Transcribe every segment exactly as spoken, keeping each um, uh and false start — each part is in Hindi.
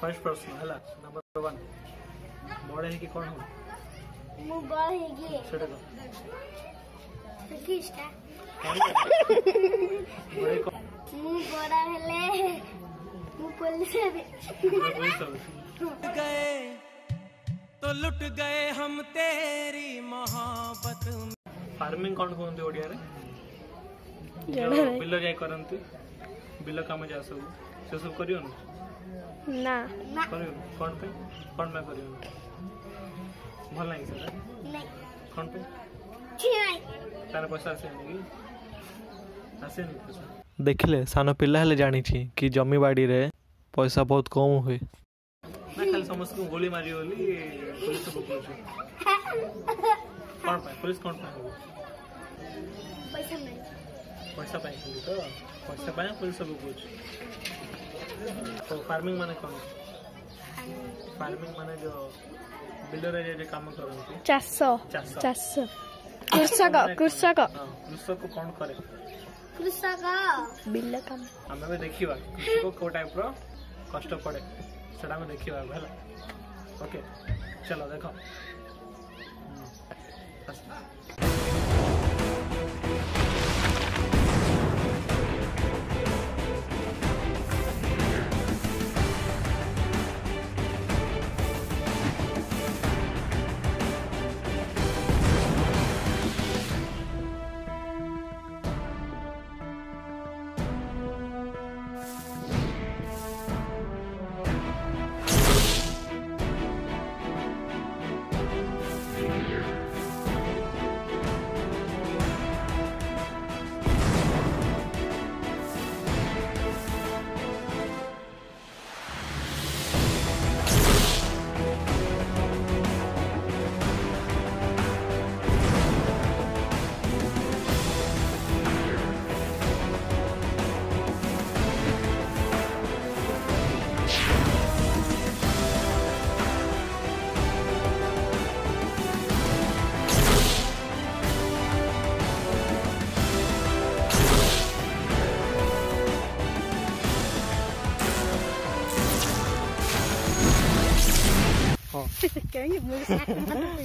फर्स्ट प्रश्न है नंबर वन बड़े है कि कौन हो मु बड़ है कि छोटे को किसका बड़े को मु बड़ा हेले मु पुलिस है गए तो लुट गए हम तेरी मोहब्बत फार्मिंग कौन कोंती ओडिया रे बिल जाय करंती बिल काम जा सब से सब करियो ना ना ना कौन पे कौन मैं करियो भल नहीं सर नहीं कौन पे छी नहीं तार पैसा से नहीं आसे नहीं देखले सानो पिल्ला हले जानी छी कि जमी बाड़ी रे पैसा बहुत कम होए ना कल समझ को गोली मारी होली पुलिस को पकड़ छी कौन पे पुलिस कौन पे पैसा नहीं पैसा पे तो पैसा पे पुलिस को पकड़ तो फार्मिंग माने कौन फार्मिंग माने जो बिल्डर रे जे काम करंती चार सौ चार सौ कृषक कृषक कृषक को कौन करे कृषक बिल्डर काम हम भी देखिबा को को टाइप रो कष्ट पड़े सेटा में देखिबा भला ओके चलो देखो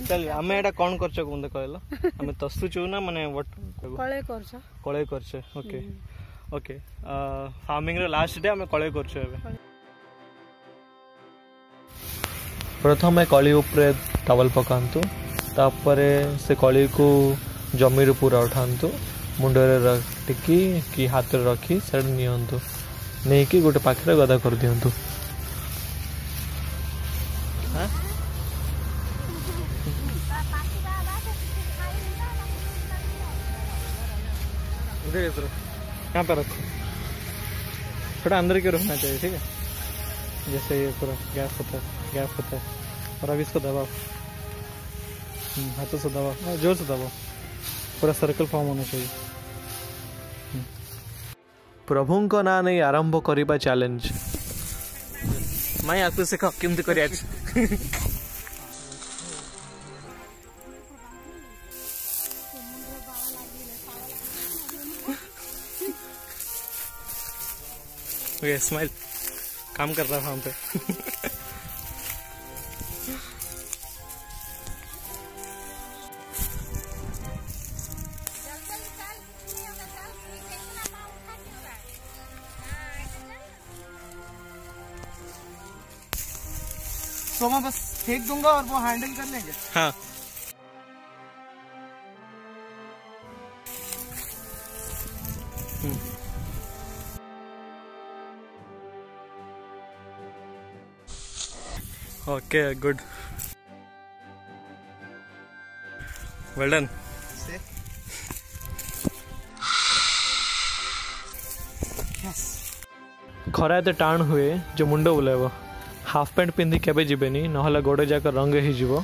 चल हमें एटा कोन करछो कोन कहलो हमें तसु छु ना माने व्हाट कळे करछो कळे करछो ओके ओके फार्मिंग रो लास्ट डे हमें कळे करछो एबे प्रथमे कळी ऊपर टवल पकांतु तापरे से कळी को जमीर पूरा उठांतु मुंडरे रखिकी की हाथ रे रखी सड नियंतु नै की गोटे पाखरे गदा कर दियंतु हां इधर इधर यहाँ पर रखो थोड़ा अंदर क्यों रखना चाहिए ठीक है जैसे ये पूरा गैप होता है गैप होता है और अब इसको दबाओ हाथों से दबाओ जोर से दबाओ पूरा सर्कल फॉर्म होना चाहिए प्रभु को ना नहीं आरंभ करिबा चैलेंज मैं आपको सिखा किम तो करिया ओके स्माइल काम कर रहा है हम पे तो मैं बस फेंक दूंगा और वो हैंडल कर लेंगे हाँ ओके गुड वेल डन खरा तो टाण हुए जो मुंड बुलाइब हाफ पैंट पिंधि केबे जीबेनी नहला गोड़ जाक रंग ही जीवो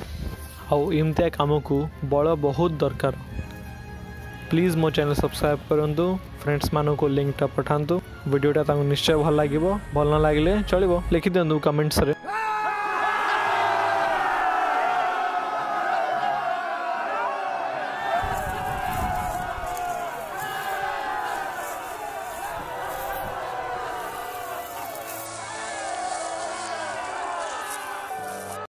आउ इमतिया काम को बल बहुत दरकार प्लीज मो चैनल सब्सक्राइब करंतु फ्रेंड्स मानों को लिंक टा पठांतु वीडियो टा तांको निश्चय भल लागिबो भल न लागिले चलिबो लिखि देंतु कमेंट्स रे।